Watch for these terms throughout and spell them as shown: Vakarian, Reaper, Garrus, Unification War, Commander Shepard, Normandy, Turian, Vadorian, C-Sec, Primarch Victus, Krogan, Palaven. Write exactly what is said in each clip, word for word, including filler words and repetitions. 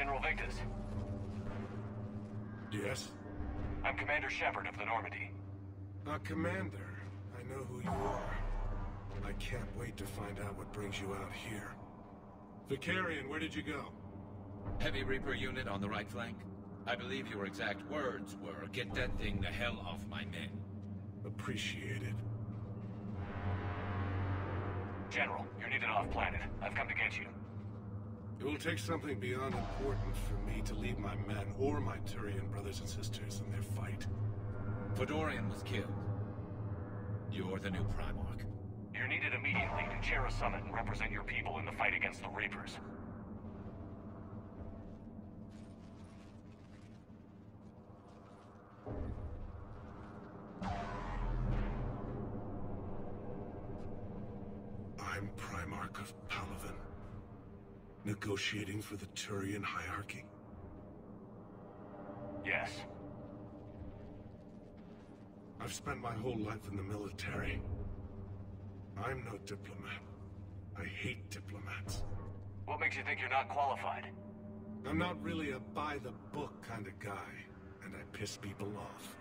General Victus. Yes? I'm Commander Shepard of the Normandy. Uh, Commander, I know who you are. I can't wait to find out what brings you out here. Vakarian, where did you go? Heavy Reaper unit on the right flank. I believe your exact words were, "Get that thing the hell off my men." Appreciated. General, you're needed off-planet. I've come to get you. It will take something beyond important for me to lead my men or my Turian brothers and sisters in their fight. Vadorian was killed. You're the new Primarch. You're needed immediately to chair a summit and represent your people in the fight against the Reapers. I'm Primarch of Palaven, negotiating for the Turian hierarchy. Yes. I've spent my whole life in the military. I'm no diplomat. I hate diplomats. What makes you think you're not qualified? I'm not really a by-the-book kind of guy, and I piss people off.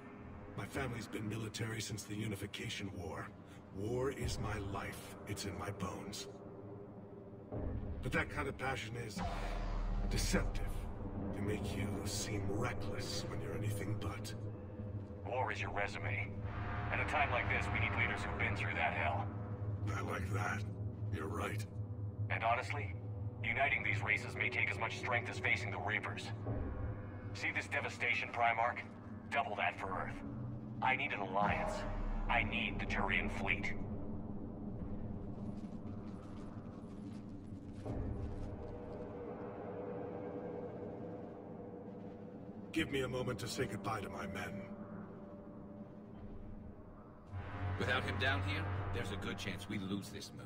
My family's been military since the Unification War. War is my life. It's in my bones. But that kind of passion is deceptive. It can make you seem reckless when you're anything but. War is your resume. At a time like this, we need leaders who've been through that hell. I like that. You're right. And honestly, uniting these races may take as much strength as facing the Reapers. See this devastation, Primarch? Double that for Earth. I need an alliance. I need the Turian fleet. Give me a moment to say goodbye to my men. Without him down here, there's a good chance we lose this moon.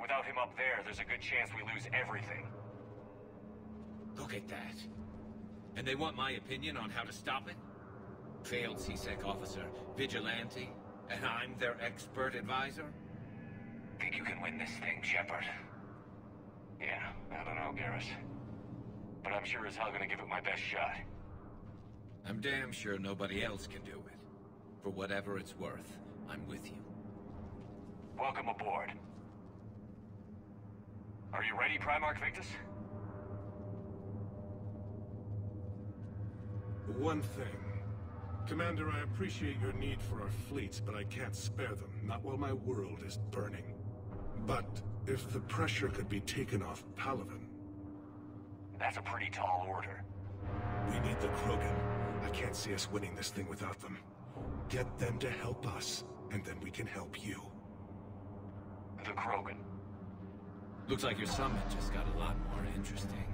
Without him up there, there's a good chance we lose everything. Look at that. And they want my opinion on how to stop it? Failed C-Sec officer, vigilante, and I'm their expert advisor? Think you can win this thing, Shepard? Yeah, I don't know, Garrus. But I'm sure as hell gonna give it my best shot. I'm damn sure nobody else can do it. For whatever it's worth, I'm with you. Welcome aboard. Are you ready, Primarch Victus? One thing. Commander, I appreciate your need for our fleets, but I can't spare them, not while my world is burning. But if the pressure could be taken off Palaven... That's a pretty tall order. We need the Krogan. I can't see us winning this thing without them. Get them to help us, and then we can help you. The Krogan. Looks like your summit just got a lot more interesting.